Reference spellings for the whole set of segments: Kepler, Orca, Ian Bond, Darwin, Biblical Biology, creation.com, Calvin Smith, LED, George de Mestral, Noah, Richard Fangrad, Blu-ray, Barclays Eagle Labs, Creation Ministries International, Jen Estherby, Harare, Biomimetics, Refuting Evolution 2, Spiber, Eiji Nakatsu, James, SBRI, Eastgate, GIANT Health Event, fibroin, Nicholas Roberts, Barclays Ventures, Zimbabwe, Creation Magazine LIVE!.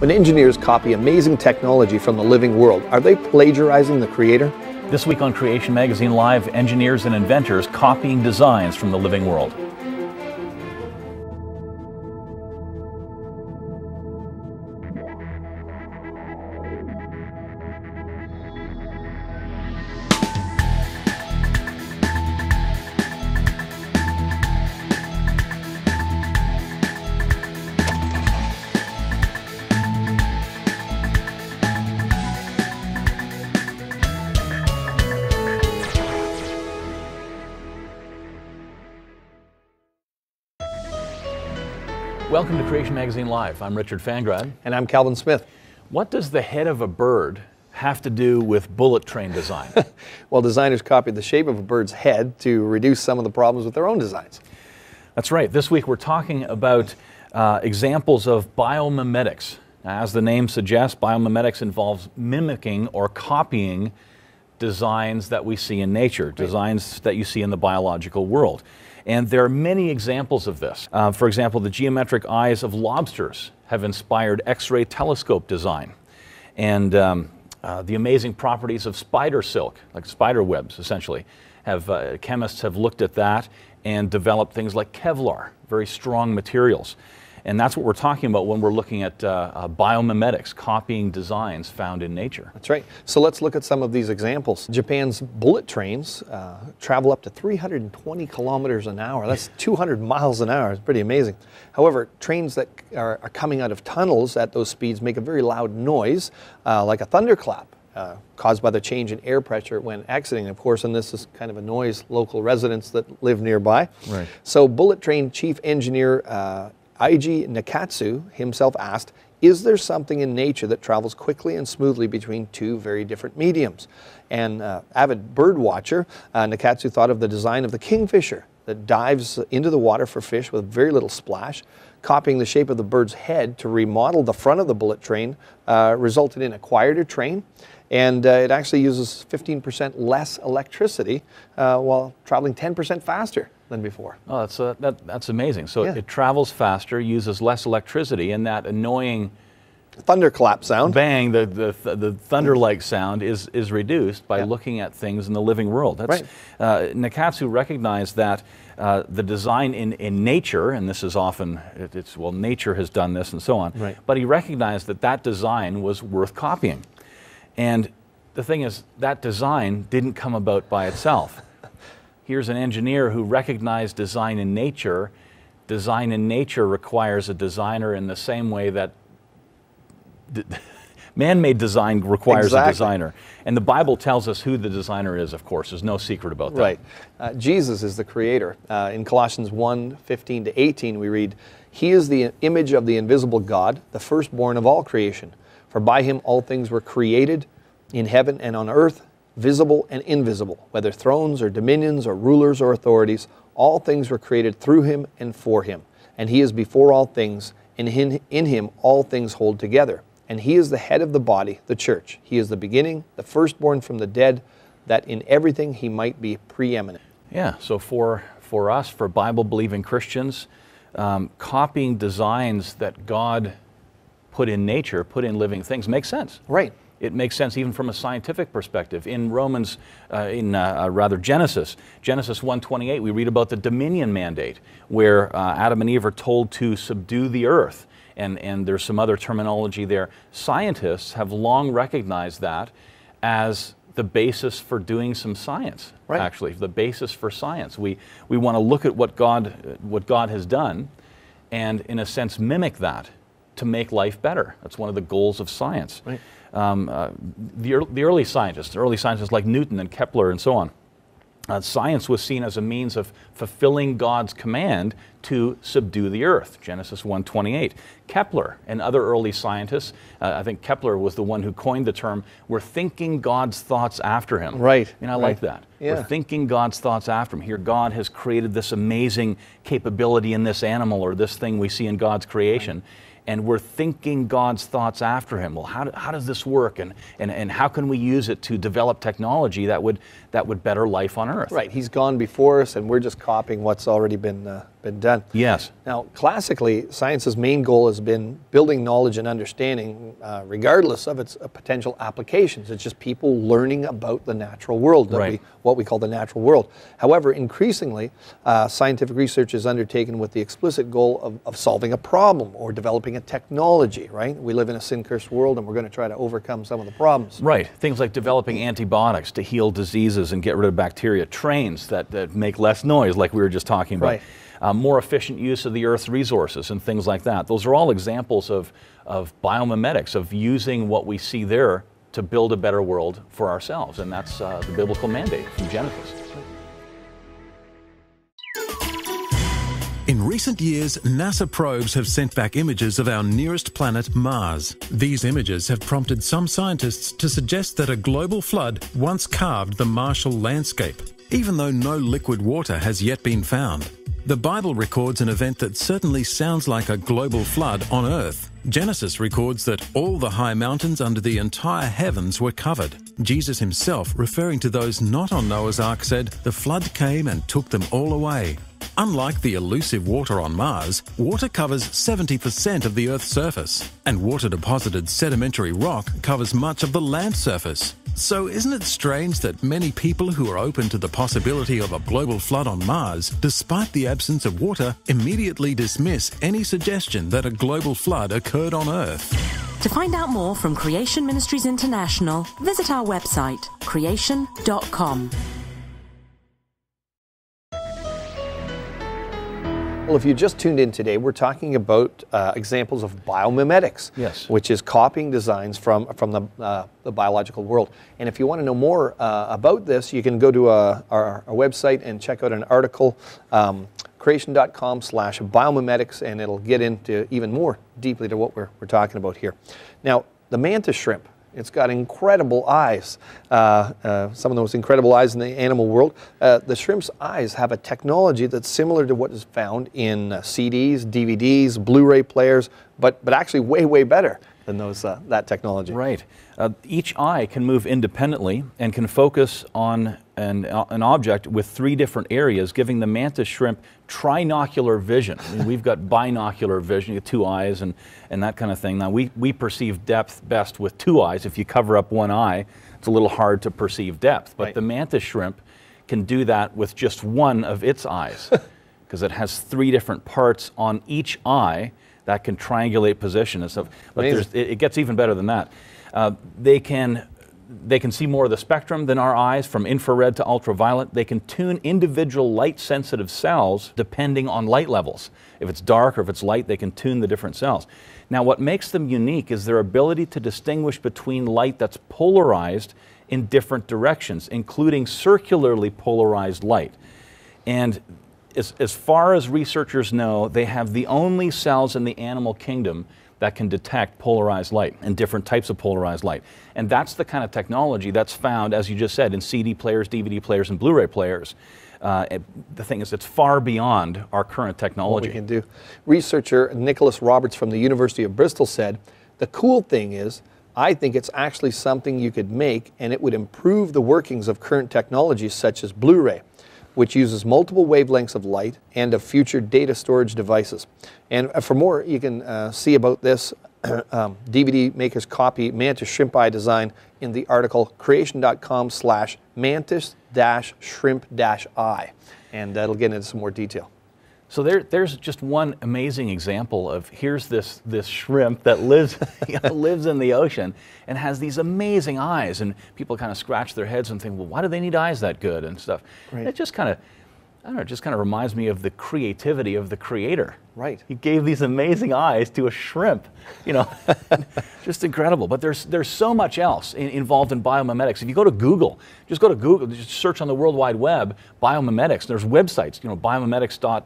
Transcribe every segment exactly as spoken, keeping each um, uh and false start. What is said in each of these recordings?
When engineers copy amazing technology from the living world, are they plagiarizing the creator? This week on Creation Magazine Live, engineers and inventors copying designs from the living world. Welcome to Creation Magazine Live. I'm Richard Fangrad. And I'm Calvin Smith. What does the head of a bird have to do with bullet train design? Well, designers copied the shape of a bird's head to reduce some of the problems with their own designs. That's right. This week we're talking about uh, examples of biomimetics. Now, as the name suggests, biomimetics involves mimicking or copying designs that we see in nature, designs that you see in the biological world. And there are many examples of this. Uh, for example, the geometric eyes of lobsters have inspired X-ray telescope design. And um, uh, the amazing properties of spider silk, like spider webs essentially, have uh, chemists have looked at that and developed things like Kevlar, very strong materials. And that's what we're talking about when we're looking at uh, uh, biomimetics, copying designs found in nature. That's right. So let's look at some of these examples. Japan's bullet trains uh, travel up to three hundred twenty kilometers an hour. That's two hundred miles an hour. It's pretty amazing. However, trains that are, are coming out of tunnels at those speeds make a very loud noise, uh, like a thunderclap, uh, caused by the change in air pressure when exiting, of course, and this is kind of a noise local residents that live nearby. Right. So bullet train chief engineer uh, Eiji Nakatsu himself asked, is there something in nature that travels quickly and smoothly between two very different mediums? And uh, avid bird watcher, uh, Nakatsu thought of the design of the kingfisher that dives into the water for fish with very little splash. Copying the shape of the bird's head to remodel the front of the bullet train uh, resulted in a quieter train, and uh, it actually uses fifteen percent less electricity uh, while traveling ten percent faster than before. Oh, that's, uh, that, that's amazing. So yeah. it, it travels faster, uses less electricity, and that annoying thunderclap sound, bang, the, the, th the thunder-like sound is, is reduced by yeah. looking at things in the living world. That's, right. uh, Nakatsu recognized that uh, the design in, in nature, and this is often, it, it's, well, nature has done this and so on, right. but he recognized that that design was worth copying. And the thing is, that design didn't come about by itself. Here's an engineer who recognized design in nature. Design in nature requires a designer in the same way that man-made design requires exactly. a designer. And the Bible tells us who the designer is, of course. There's no secret about that. Right. Uh, Jesus is the creator. Uh, in Colossians one, fifteen to eighteen, we read, "He is the image of the invisible God, the firstborn of all creation. For by him all things were created in heaven and on earth, visible and invisible, whether thrones or dominions or rulers or authorities. All things were created through him and for him. And he is before all things, and in him all things hold together. And he is the head of the body, the church. He is the beginning, the firstborn from the dead, that in everything he might be preeminent." Yeah, so for, for us, for Bible-believing Christians, um, copying designs that God put in nature, put in living things, makes sense. Right. It makes sense even from a scientific perspective. In Romans, uh, in uh, rather Genesis, Genesis one twenty-eight, we read about the dominion mandate, where uh, Adam and Eve are told to subdue the earth. And, and there's some other terminology there. Scientists have long recognized that as the basis for doing some science, right. actually, the basis for science. We, we want to look at what God, what God has done and, in a sense, mimic that to make life better. That's one of the goals of science. Right. Um, uh, the, the early scientists, early scientists like Newton and Kepler and so on, uh, science was seen as a means of fulfilling God's command to subdue the earth, Genesis one twenty-eight. Kepler and other early scientists, uh, I think Kepler was the one who coined the term, were thinking God's thoughts after him. Right. And I right. like that. Yeah. We're thinking God's thoughts after him. Here God has created this amazing capability in this animal or this thing we see in God's creation. Right. And we're thinking God's thoughts after him. Well, how, do, how does this work, and, and, and how can we use it to develop technology that would, that would better life on earth? Right, he's gone before us, and we're just copying what's already been uh, been done. Yes. Now, classically, science's main goal has been building knowledge and understanding, uh, regardless of its uh, potential applications. It's just people learning about the natural world, right. we, what we call the natural world. However, increasingly, uh, scientific research is undertaken with the explicit goal of, of solving a problem or developing a technology, right? We live in a sin-cursed world, and we're going to try to overcome some of the problems. Right. Things like developing antibiotics to heal diseases and get rid of bacteria, trains that, that make less noise, like we were just talking about. Right. Uh, more efficient use of the Earth's resources and things like that. Those are all examples of, of biomimetics, of using what we see there to build a better world for ourselves. And that's uh, the biblical mandate from Genesis. In recent years, NASA probes have sent back images of our nearest planet, Mars. These images have prompted some scientists to suggest that a global flood once carved the Martial landscape, even though no liquid water has yet been found. The Bible records an event that certainly sounds like a global flood on Earth. Genesis records that all the high mountains under the entire heavens were covered. Jesus himself, referring to those not on Noah's Ark, said, "The flood came and took them all away." Unlike the elusive water on Mars, water covers seventy percent of the Earth's surface, and water-deposited sedimentary rock covers much of the land surface. So isn't it strange that many people who are open to the possibility of a global flood on Mars, despite the absence of water, immediately dismiss any suggestion that a global flood occurred on Earth? To find out more from Creation Ministries International, visit our website, creation dot com. Well, if you just tuned in today, we're talking about uh, examples of biomimetics, yes. which is copying designs from, from the, uh, the biological world. And if you want to know more uh, about this, you can go to uh, our, our website and check out an article, um, creation dot com slash biomimetics, and it'll get into even more deeply to what we're, we're talking about here. Now, the mantis shrimp. It's got incredible eyes, uh, uh, some of the most incredible eyes in the animal world. Uh, the shrimp's eyes have a technology that's similar to what is found in uh, C Ds, D V Ds, Blu-ray players, but, but actually way, way better than those, uh, that technology. Right. Uh, each eye can move independently and can focus on an, uh, an object with three different areas, giving the mantis shrimp trinocular vision. I mean, we've got binocular vision, you have two eyes and, and that kind of thing. Now, we, we perceive depth best with two eyes. If you cover up one eye, it's a little hard to perceive depth. But right. the mantis shrimp can do that with just one of its eyes, because it has three different parts on each eye that can triangulate position and stuff. But there's, it, it gets even better than that. Uh, they can they can see more of the spectrum than our eyes, from infrared to ultraviolet. They can tune individual light-sensitive cells depending on light levels. If it's dark or if it's light, they can tune the different cells. Now, what makes them unique is their ability to distinguish between light that's polarized in different directions, including circularly polarized light. And As, as far as researchers know, they have the only cells in the animal kingdom that can detect polarized light and different types of polarized light. And that's the kind of technology that's found, as you just said, in C D players, D V D players, and Blu-ray players. Uh, it, the thing is, it's far beyond our current technology. What we can do. Researcher Nicholas Roberts from the University of Bristol said, "The cool thing is, I think it's actually something you could make, and it would improve the workings of current technologies such as Blu-ray, which uses multiple wavelengths of light, and of future data storage devices." And for more, you can uh, see about this um, D V D Maker's Copy Mantis Shrimp Eye Design in the article creation dot com slash mantis dash shrimp dash eye. And that'll get into some more detail. So there, there's just one amazing example of, here's this, this shrimp that lives, you know, lives in the ocean and has these amazing eyes, and people kind of scratch their heads and think, well, why do they need eyes that good and stuff? Right. And it just kind of, I don't know, it just kind of reminds me of the creativity of the creator. Right. He gave these amazing eyes to a shrimp, you know, just incredible. But there's, there's so much else in, involved in biomimetics. If you go to Google, just go to Google, just search on the World Wide Web, biomimetics, there's websites, you know, biomimetics dot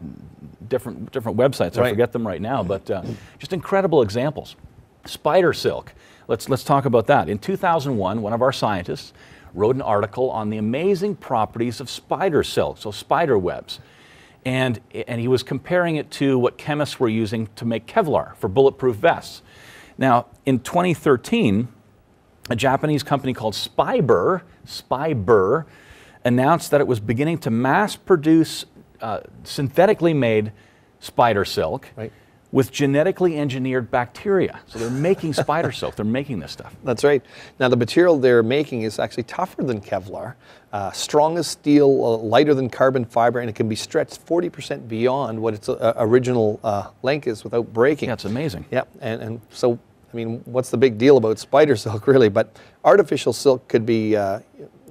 different, different websites, right. I forget them right now, but uh, just incredible examples. Spider silk, let's, let's talk about that. In two thousand one, one of our scientists wrote an article on the amazing properties of spider silk, so spider webs. And, and he was comparing it to what chemists were using to make Kevlar for bulletproof vests. Now, in twenty thirteen, a Japanese company called Spiber, Spiber announced that it was beginning to mass produce uh, synthetically made spider silk, right, with genetically engineered bacteria. So they're making spider silk, they're making this stuff. That's right. Now the material they're making is actually tougher than Kevlar, uh, strong as steel, uh, lighter than carbon fiber, and it can be stretched forty percent beyond what its uh, original uh, length is without breaking. That's amazing. Yeah, and, and so, I mean, what's the big deal about spider silk really? But artificial silk could be, uh,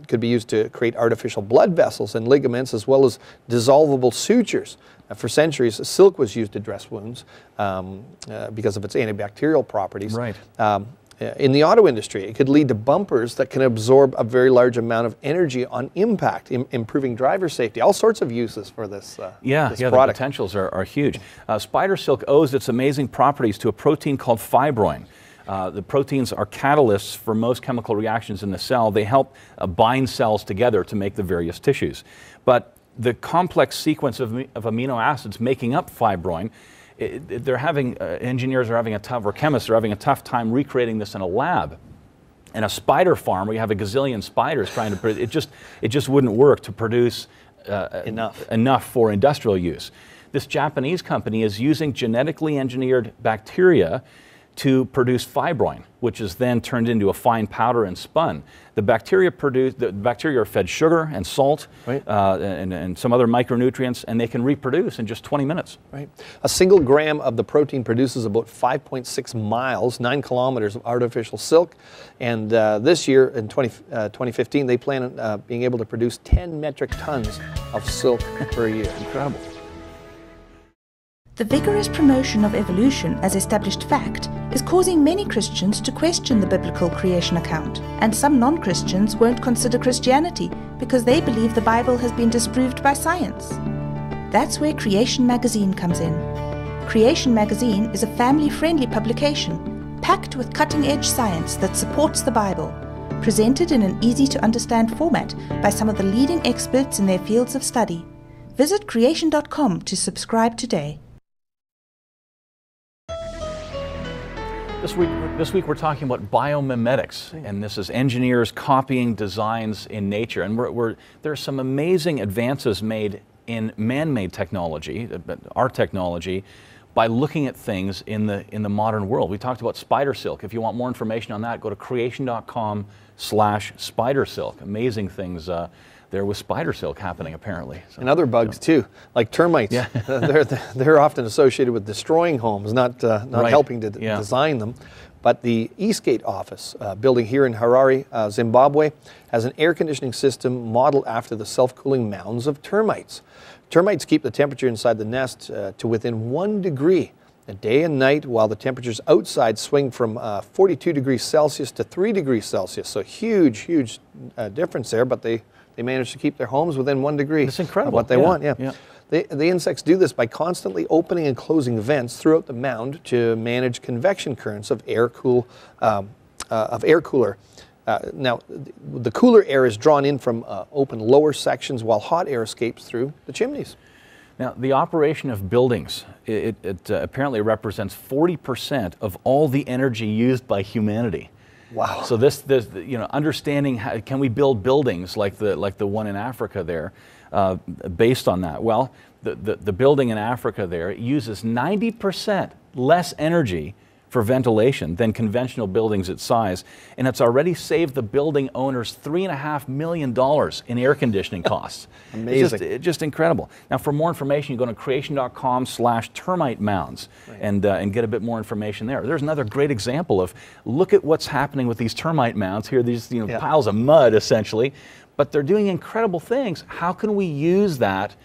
could be used to create artificial blood vessels and ligaments, as well as dissolvable sutures. Uh, for centuries, silk was used to dress wounds um, uh, because of its antibacterial properties. Right. Um, in the auto industry, it could lead to bumpers that can absorb a very large amount of energy on impact, im improving driver safety. All sorts of uses for this, uh, yeah, this yeah, product. The potentials are, are huge. Uh, spider silk owes its amazing properties to a protein called fibroin. Uh, the proteins are catalysts for most chemical reactions in the cell. They help uh, bind cells together to make the various tissues. But the complex sequence of, of amino acids making up fibroin, it, it, they're having, uh, engineers are having a tough, or chemists are having a tough time recreating this in a lab. In a spider farm where you have a gazillion spiders trying to, it just, it just wouldn't work to produce uh, enough. enough for industrial use. This Japanese company is using genetically engineered bacteria to produce fibroin, which is then turned into a fine powder and spun. The bacteria produce, the bacteria are fed sugar and salt, right, uh, and, and some other micronutrients, and they can reproduce in just twenty minutes. Right. A single gram of the protein produces about five point six miles, nine kilometers of artificial silk. And uh, this year, in twenty fifteen, they plan on uh, being able to produce ten metric tons of silk per year. Incredible. The vigorous promotion of evolution as established fact is causing many Christians to question the biblical creation account, and some non-Christians won't consider Christianity because they believe the Bible has been disproved by science. That's where Creation Magazine comes in. Creation Magazine is a family-friendly publication packed with cutting-edge science that supports the Bible, presented in an easy-to-understand format by some of the leading experts in their fields of study. Visit creation dot com to subscribe today. This week, this week we're talking about biomimetics, and this is engineers copying designs in nature. And we're, we're, there are some amazing advances made in man-made technology, our technology, by looking at things in the, in the modern world. We talked about spider silk. If you want more information on that, go to creation dot com slash spider silk. Amazing things uh, there with spider silk happening, apparently. So, and other bugs, you know, too, like termites. Yeah. they're, they're often associated with destroying homes, not, uh, not right. helping to yeah. design them. But the Eastgate office, uh, building here in Harare, uh, Zimbabwe, has an air conditioning system modeled after the self-cooling mounds of termites. Termites keep the temperature inside the nest uh, to within one degree a day and night, while the temperatures outside swing from uh, forty-two degrees Celsius to three degrees Celsius. So huge, huge uh, difference there, but they They manage to keep their homes within one degree. It's incredible. Of what they yeah. want, yeah. yeah. They, the insects do this by constantly opening and closing vents throughout the mound to manage convection currents of air cool, um, uh, of air cooler. Uh, now, the cooler air is drawn in from uh, open lower sections, while hot air escapes through the chimneys. Now, the operation of buildings, it, it uh, apparently represents forty percent of all the energy used by humanity. Wow. So this, this, you know, understanding how, can we build buildings like the like the one in Africa there, uh, based on that? Well, the, the the building in Africa there uses ninety percent less energy for ventilation than conventional buildings its size, and it's already saved the building owners three and a half million dollars in air conditioning costs. Amazing. It's just, it's just incredible. Now, for more information, you go to creation dot com slash termite mounds, right, and, uh, and get a bit more information there. There's another great example of, look at what's happening with these termite mounds here, these you know, yeah. piles of mud essentially, but they're doing incredible things. How can we use that,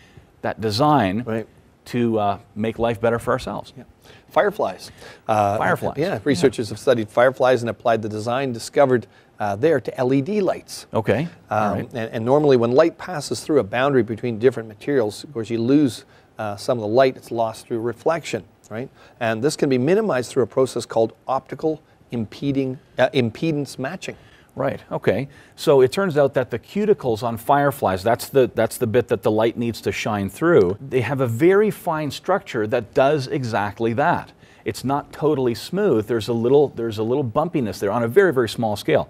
that design, right, to uh, make life better for ourselves? Yeah. Fireflies. Uh, fireflies. Yeah, researchers yeah. have studied fireflies and applied the design discovered uh, there to L E D lights. Okay. Um, right. and, and normally when light passes through a boundary between different materials, of course you lose uh, some of the light, it's lost through reflection, right? And this can be minimized through a process called optical impeding, uh, impedance matching. Right, okay. So it turns out that the cuticles on fireflies, that's the, that's the bit that the light needs to shine through, they have a very fine structure that does exactly that. It's not totally smooth. There's a little, there's a little bumpiness there on a very, very small scale.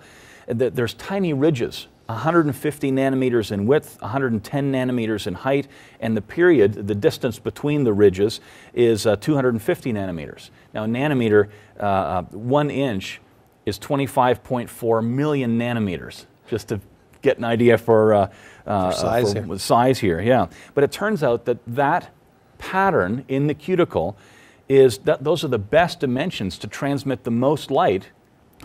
There's tiny ridges one hundred fifty nanometers in width, one hundred ten nanometers in height, and the period, the distance between the ridges, is uh, two hundred fifty nanometers. Now, a nanometer, uh, one inch, is twenty-five point four million nanometers, just to get an idea for, uh, uh, for, size, for here. size here. Yeah, but it turns out that that pattern in the cuticle is that those are the best dimensions to transmit the most light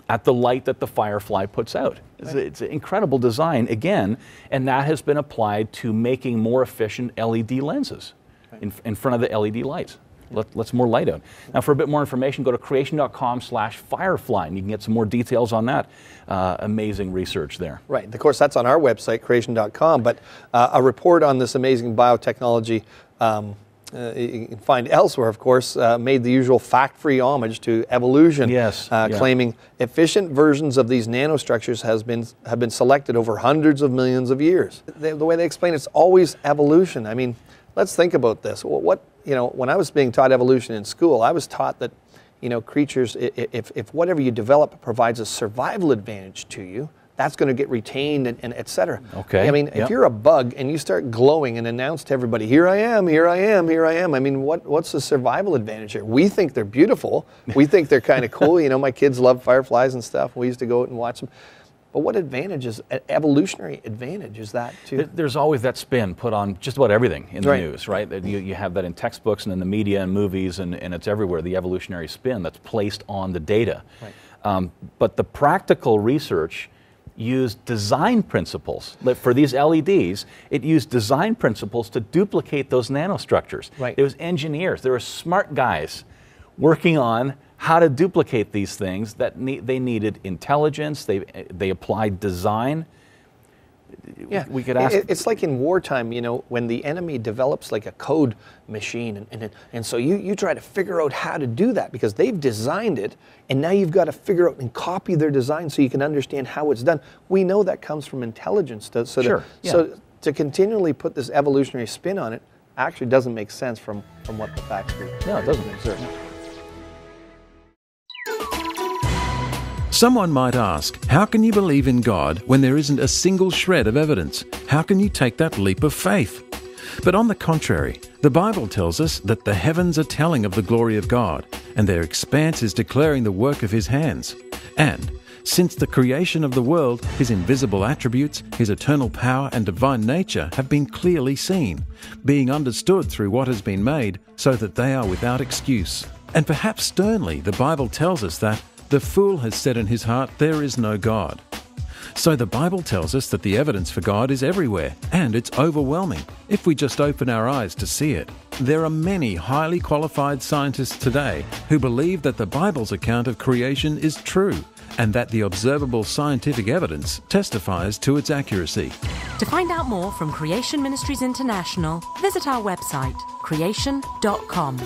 at the light that the firefly puts out. It's, it's an incredible design again, and that has been applied to making more efficient L E D lenses in, in front of the L E D lights. Let, let's more light out. Now, for a bit more information, go to creation dot com slash firefly, and you can get some more details on that uh, amazing research there. Right. Of course, that's on our website, creation dot com, but uh, a report on this amazing biotechnology um, Uh, you can find elsewhere, of course, uh, made the usual fact-free homage to evolution, yes, uh, yeah. claiming efficient versions of these nanostructures has been, have been selected over hundreds of millions of years. The, the way they explain it, it's always evolution. I mean, let's think about this. What, what, you know, when I was being taught evolution in school, I was taught that, you know, creatures, if, if whatever you develop provides a survival advantage to you, that's going to get retained and, and et cetera. Okay. I mean, yep. if you're a bug and you start glowing and announce to everybody, here I am, here I am, here I am. I mean, what, what's the survival advantage here? We think they're beautiful. We think they're kind of cool. You know, my kids love fireflies and stuff. We used to go out and watch them. But what advantage is, evolutionary advantage is that to? There's always that spin put on just about everything in the right. news, right? You, you have that in textbooks and in the media and movies, and, and it's everywhere, the evolutionary spin that's placed on the data. Right. Um, but the practical research used design principles. For these L E Ds, it used design principles to duplicate those nanostructures. Right. It was engineers, there were smart guys working on how to duplicate these things. That ne they needed intelligence, they, they applied design. Yeah, we could ask. It's like in wartime, you know, when the enemy develops like a code machine, and, and, and so you, you try to figure out how to do that because they've designed it, and now you've got to figure out and copy their design so you can understand how it's done. We know that comes from intelligence, to, so, sure, to, yeah. so to continually put this evolutionary spin on it actually doesn't make sense from, from what the facts do. No, it doesn't make sense. Someone might ask, how can you believe in God when there isn't a single shred of evidence? How can you take that leap of faith? But on the contrary, the Bible tells us that the heavens are telling of the glory of God, and their expanse is declaring the work of His hands. And since the creation of the world, His invisible attributes, His eternal power and divine nature have been clearly seen, being understood through what has been made, so that they are without excuse. And perhaps sternly, the Bible tells us that the fool has said in his heart, there is no God. So the Bible tells us that the evidence for God is everywhere, and it's overwhelming if we just open our eyes to see it. There are many highly qualified scientists today who believe that the Bible's account of creation is true, and that the observable scientific evidence testifies to its accuracy. To find out more from Creation Ministries International, visit our website, creation dot com.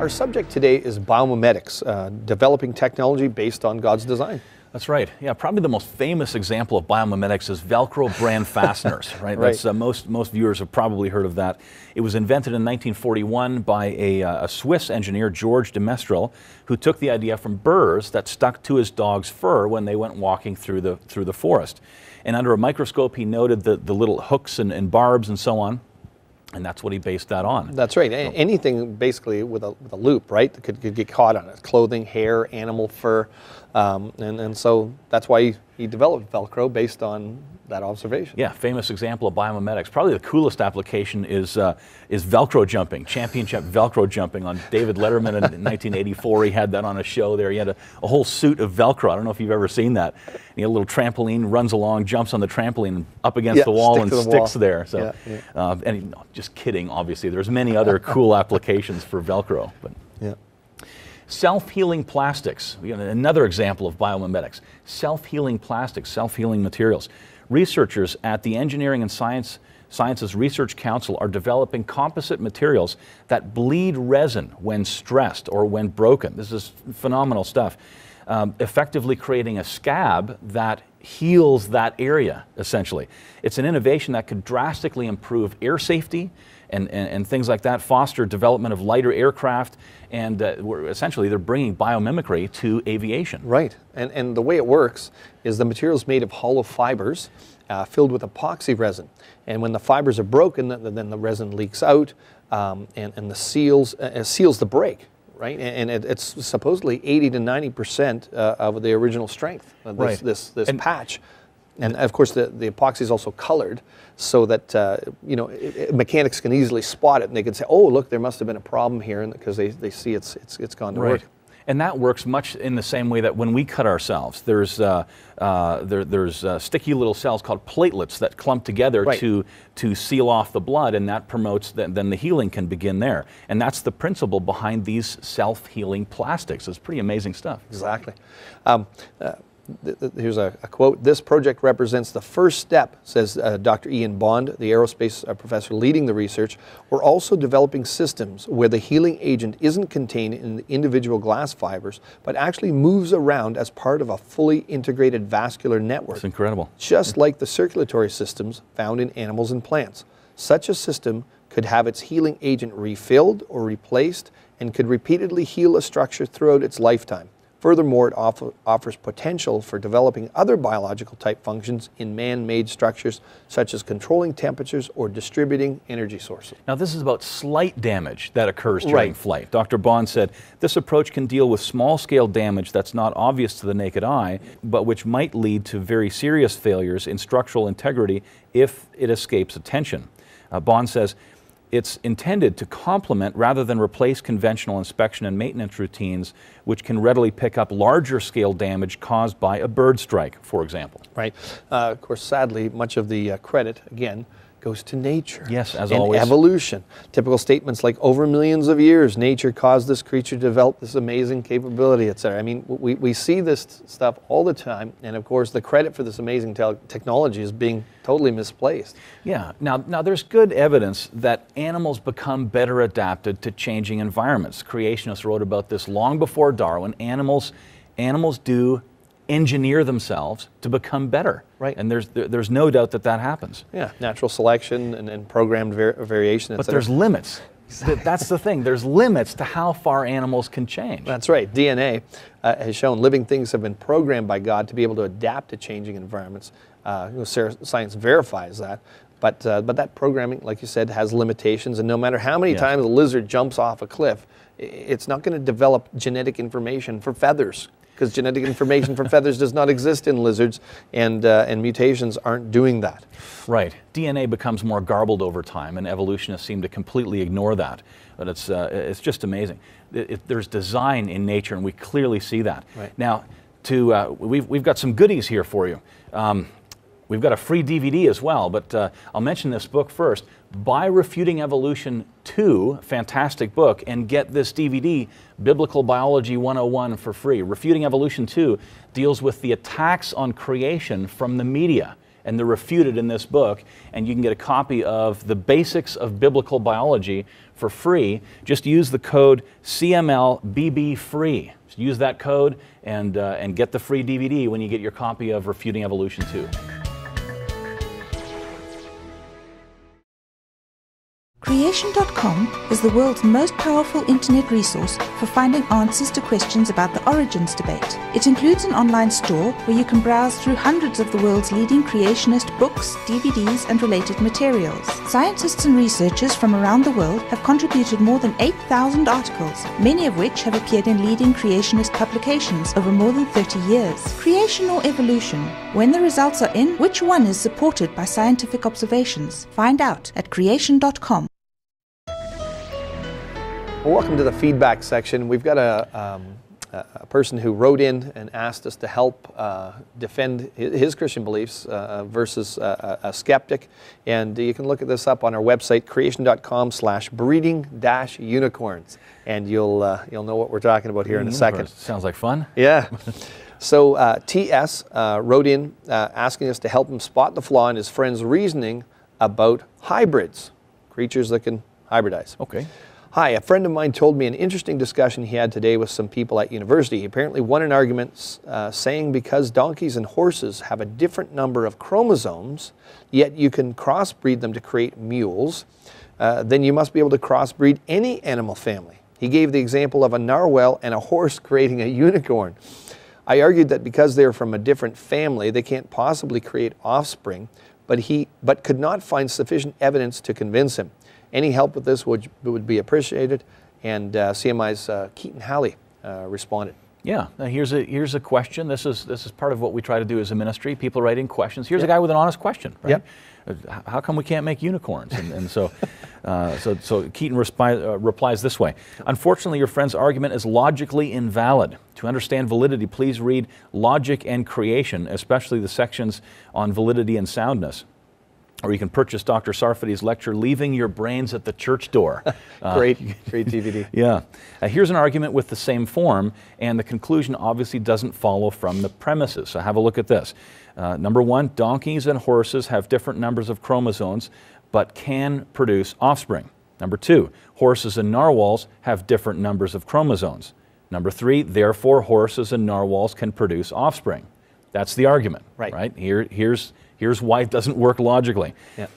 Our subject today is biomimetics, uh, developing technology based on God's design. That's right. Yeah, probably the most famous example of biomimetics is Velcro brand fasteners, right? right. That's, uh, most, most viewers have probably heard of that. It was invented in nineteen forty-one by a, uh, a Swiss engineer, George de Mestral, who took the idea from burrs that stuck to his dog's fur when they went walking through the, through the forest. And under a microscope, he noted the, the little hooks and, and barbs and so on. And that's what he based that on. That's right. A anything basically with a, with a loop, right, that could, could get caught on it. Clothing, hair, animal fur. Um, and, and so that's why he, he developed Velcro based on that observation. Yeah, famous example of biomimetics. Probably the coolest application is, uh, is Velcro jumping, championship Velcro jumping on David Letterman in nineteen eighty-four. He had that on a show there. He had a, a whole suit of Velcro. I don't know if you've ever seen that. And he had a little trampoline, runs along, jumps on the trampoline up against yeah, the wall and the sticks wall. there. So, yeah, yeah. Uh, and he, no, just kidding, obviously. There's many other cool applications for Velcro. But. Yeah. Self-healing plastics, another example of biomimetics. Self-healing plastics, self-healing materials. Researchers at the Engineering and Science, Sciences Research Council are developing composite materials that bleed resin when stressed or when broken. This is phenomenal stuff. Um, effectively creating a scab that heals that area, essentially. It's an innovation that could drastically improve air safety and, and, and things like that, foster development of lighter aircraft, and uh, we're essentially they're bringing biomimicry to aviation. Right, and, and the way it works is the material's made of hollow fibers uh, filled with epoxy resin, and when the fibers are broken, then, then the resin leaks out, um, and, and the seals, uh, seals the break. Right, and it's supposedly eighty to ninety percent uh, of the original strength of this, right. this, this and patch. And of course the, the epoxy is also colored so that uh, you know, it, it, mechanics can easily spot it, and they can say, oh look, there must have been a problem here, because they, they see it's, it's, it's gone to right. work. And that works much in the same way that when we cut ourselves, there's uh, uh, there, there's uh, sticky little cells called platelets that clump together right. to to seal off the blood, and that promotes that. Then the healing can begin there, and that's the principle behind these self-healing plastics. It's pretty amazing stuff. Exactly. Um, uh, th th here's a, a quote. This project represents the first step, says uh, Doctor Ian Bond, the aerospace uh, professor leading the research. We're also developing systems where the healing agent isn't contained in the individual glass fibers, but actually moves around as part of a fully integrated vascular network. It's incredible. Just yeah. like the circulatory systems found in animals and plants. Such a system could have its healing agent refilled or replaced, and could repeatedly heal a structure throughout its lifetime. Furthermore, it offer, offers potential for developing other biological type functions in man-made structures, such as controlling temperatures or distributing energy sources. Now this is about slight damage that occurs during right. flight. Doctor Bond said, this approach can deal with small-scale damage that's not obvious to the naked eye, but which might lead to very serious failures in structural integrity if it escapes attention. Uh, Bond says, it's intended to complement rather than replace conventional inspection and maintenance routines, which can readily pick up larger scale damage caused by a bird strike, for example. Right. Uh, of course, sadly, much of the uh, credit, again, goes to nature. Yes, as and always. Evolution. Typical statements like, over millions of years, nature caused this creature to develop this amazing capability, et cetera. I mean, we, we see this stuff all the time, and of course, the credit for this amazing te technology is being totally misplaced. Yeah. Now, now, there's good evidence that animals become better adapted to changing environments. Creationists wrote about this long before Darwin. Animals, animals do engineer themselves to become better. Right. And there's, there, there's no doubt that that happens. Yeah, natural selection and, and programmed var variation. But there's limits. Exactly. That's the thing. There's limits to how far animals can change. That's right. D N A uh, has shown living things have been programmed by God to be able to adapt to changing environments. Uh, you know, science verifies that. But, uh, but that programming, like you said, has limitations, and no matter how many yes. times a lizard jumps off a cliff, it's not going to develop genetic information for feathers, because genetic information for feathers does not exist in lizards, and, uh, and mutations aren't doing that. Right. D N A becomes more garbled over time, and evolutionists seem to completely ignore that. But it's, uh, it's just amazing. It, it, there's design in nature, and we clearly see that. Right. Now, to, uh, we've, we've got some goodies here for you. Um, we've got a free D V D as well, but uh, I'll mention this book first. Buy Refuting Evolution two, fantastic book, and get this D V D, Biblical Biology one oh one, for free. Refuting Evolution two deals with the attacks on creation from the media, and they're refuted in this book, and you can get a copy of The Basics of Biblical Biology for free. Just use the code C M L B B free. Just use that code and, uh, and get the free D V D when you get your copy of Refuting Evolution two. Creation dot com is the world's most powerful internet resource for finding answers to questions about the origins debate. It includes an online store where you can browse through hundreds of the world's leading creationist books, D V Ds, and related materials. Scientists and researchers from around the world have contributed more than eight thousand articles, many of which have appeared in leading creationist publications over more than thirty years. Creation or evolution? When the results are in, which one is supported by scientific observations? Find out at creation dot com. Well, welcome to the feedback section. We've got a, um, a person who wrote in and asked us to help uh, defend his Christian beliefs uh, versus a, a skeptic. And you can look at this up on our website, creation dot com slash breeding dash unicorns. And you'll, uh, you'll know what we're talking about here in a second. Sounds like fun. Yeah. So uh, T S uh, wrote in uh, asking us to help him spot the flaw in his friend's reasoning about hybrids, creatures that can hybridize. Okay. Hi, a friend of mine told me an interesting discussion he had today with some people at university. He apparently won an argument uh, saying because donkeys and horses have a different number of chromosomes, yet you can crossbreed them to create mules, uh, then you must be able to crossbreed any animal family. He gave the example of a narwhal and a horse creating a unicorn. I argued that because they are from a different family, they can't possibly create offspring, but he but could not find sufficient evidence to convince him. Any help with this would, would be appreciated, and uh, C M I's uh, Keaton Halley uh, responded. Yeah, now here's a here's a question. This is this is part of what we try to do as a ministry. People write in questions. Here's yeah. a guy with an honest question. Right? Yeah. How come we can't make unicorns? And, and so, uh, so so Keaton respi uh, replies this way. Unfortunately, your friend's argument is logically invalid. To understand validity, please read Logic and Creation, especially the sections on validity and soundness. Or you can purchase Doctor Sarfati's lecture, Leaving Your Brains at the Church Door. great, uh, great D V D. Yeah. Uh, here's an argument with the same form, and the conclusion obviously doesn't follow from the premises. So have a look at this. Uh, number one, donkeys and horses have different numbers of chromosomes, but can produce offspring. Number two, horses and narwhals have different numbers of chromosomes. Number three, therefore horses and narwhals can produce offspring. That's the argument, right? right? Here, here's... Here's why it doesn't work logically. Yeah.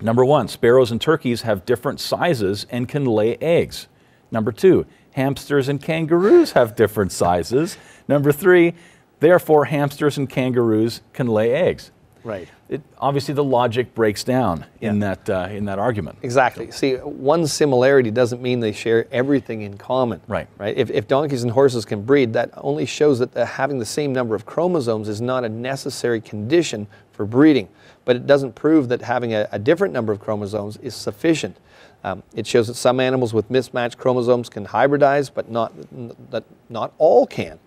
Number one, sparrows and turkeys have different sizes and can lay eggs. Number two, hamsters and kangaroos have different sizes. Number three, therefore hamsters and kangaroos can lay eggs. Right. It, obviously, the logic breaks down yeah. in that uh, in that argument. Exactly. See, one similarity doesn't mean they share everything in common. Right. Right. If, if donkeys and horses can breed, that only shows that the, having the same number of chromosomes is not a necessary condition for breeding. But it doesn't prove that having a, a different number of chromosomes is sufficient. Um, it shows that some animals with mismatched chromosomes can hybridize, but not that not all can.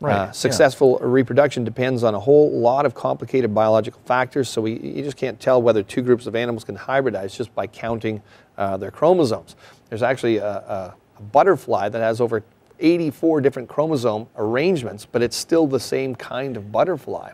Right. Uh, successful yeah. reproduction depends on a whole lot of complicated biological factors, so we, you just can't tell whether two groups of animals can hybridize just by counting uh, their chromosomes. There's actually a, a, a butterfly that has over eighty-four different chromosome arrangements, but it's still the same kind of butterfly.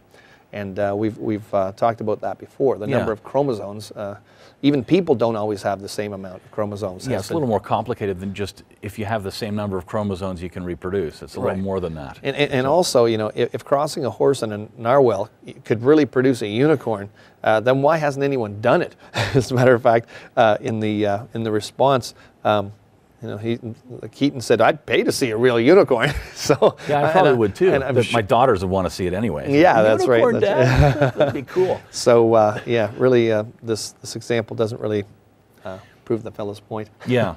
And uh, we've, we've uh, talked about that before, the yeah. number of chromosomes. Uh, even people don't always have the same amount of chromosomes. Yeah, it's a little more complicated than just if you have the same number of chromosomes you can reproduce. It's a right. little more than that. And, and, and so. also, you know, if, if crossing a horse and a narwhal could really produce a unicorn, uh, then why hasn't anyone done it? As a matter of fact, uh, in, the, uh, in the response, um, you know, he, Keaton said, I'd pay to see a real unicorn. So yeah, I probably I, would too. And I'm sure my daughters would want to see it anyway. Yeah, that's right. Unicorn dad. That'd be cool. So uh, yeah, really, uh, this this example doesn't really uh, prove the fellow's point. Yeah.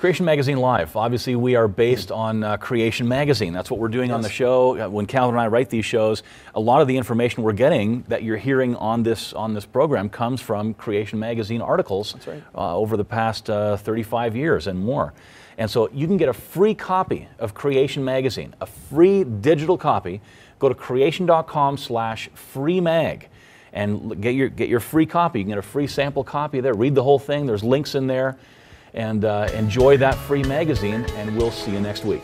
Creation Magazine Live. Obviously, we are based on uh, Creation Magazine. That's what we're doing yes. on the show. When Calvin and I write these shows, a lot of the information we're getting that you're hearing on this on this program comes from Creation Magazine articles That's right. uh, over the past uh, thirty-five years and more. And so you can get a free copy of Creation Magazine, a free digital copy. Go to creation dot com slash free mag. And get your, get your free copy. You can get a free sample copy there. Read the whole thing. There's links in there. And uh, enjoy that free magazine, and we'll see you next week.